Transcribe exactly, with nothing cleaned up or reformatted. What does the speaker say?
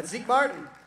That's Zeke Martin.